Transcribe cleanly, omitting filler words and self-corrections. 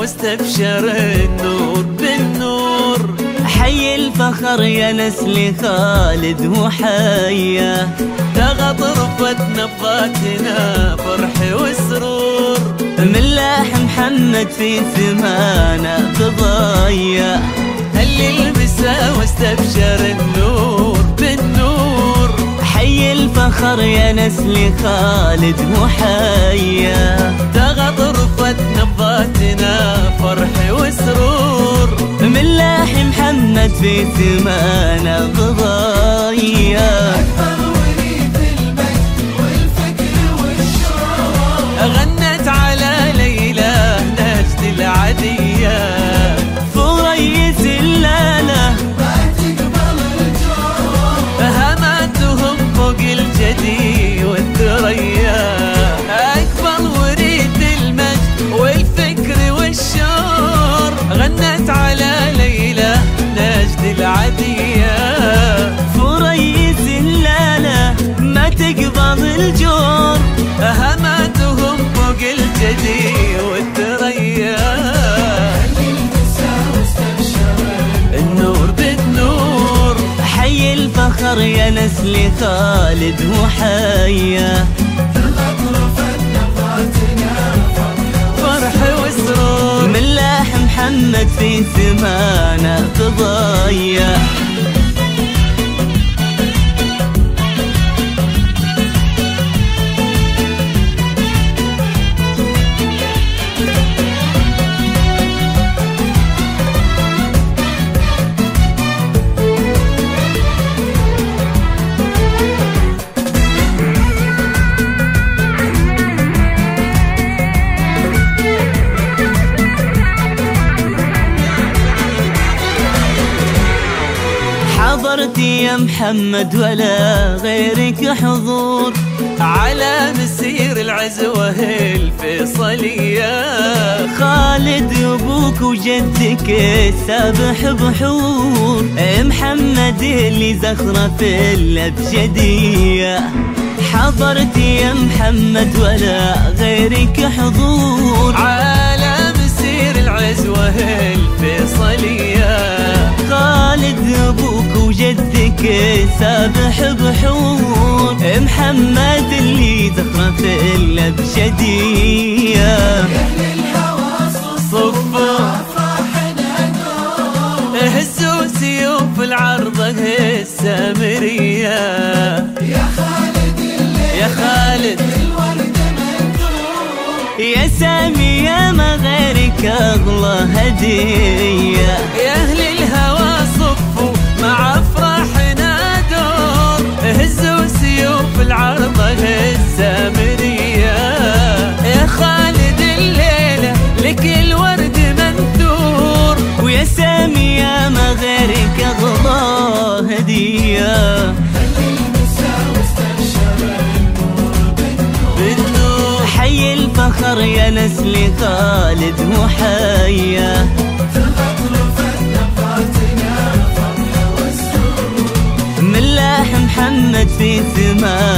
واستبشر النور بالنور. حي الفخر يا نسل خالد وحياه، تغط رفتنا بضاتنا فرح وسرور. ملاح محمد في ثمانه تضيع، هل يلبسه واستبشر النور بالنور. حي الفخر يا نسل خالد وحياه، تغط رفتنا بضاتنا فرح وسرور. ملاح محمد في ثمانه تضيع، غنت على ليلى نجد العدية. فريس اللالة ما تقبل الجوع، هماتهم فوق الجدي والثريا. أقبل وريد المجد والفكر والشعور، غنت على ليلى نجد العدية. فريس اللالة ما تقبل الجوع، هماتهم فوق الجدي والثريا. هل يلبسه واستبشر النور بالنور. حي الفخر يا نسل خالد وحياه، تغطرفتنا بضاتنا فرح وسرور. ملاح محمد في ثمانه تضيع، حضرت يا محمد ولا غيرك حضور، على مسير العزوة الفيصلية. خالد أبوك وجدك السابح بحور، محمد اللي زخرة في الأبجدية. حضرت يا محمد ولا غيرك حضور، على مسير العزوة الفيصلية. خالد أبوك وجدك سابح بحور، محمد اللي زخرة في الأبجدية. أهل الهوى صفوا فرحنا نور، هزوا سيوف العرضة السامرية. يا خالد يا خالد الورد مكتوب، يا ساميه ما غيرك أغلى هدية. يا أهل الهوى صفوا مع أفراحنا دور، هزوا سيوف العرضة السامرية. يا خالد الليلة لك الورد منثور، ويا سامية ما غيرك أغلى هدية. هل يلبسه واستبشر النور بالنور. حي الفخر يا نسل خالد وحياه، محمد في ثمانه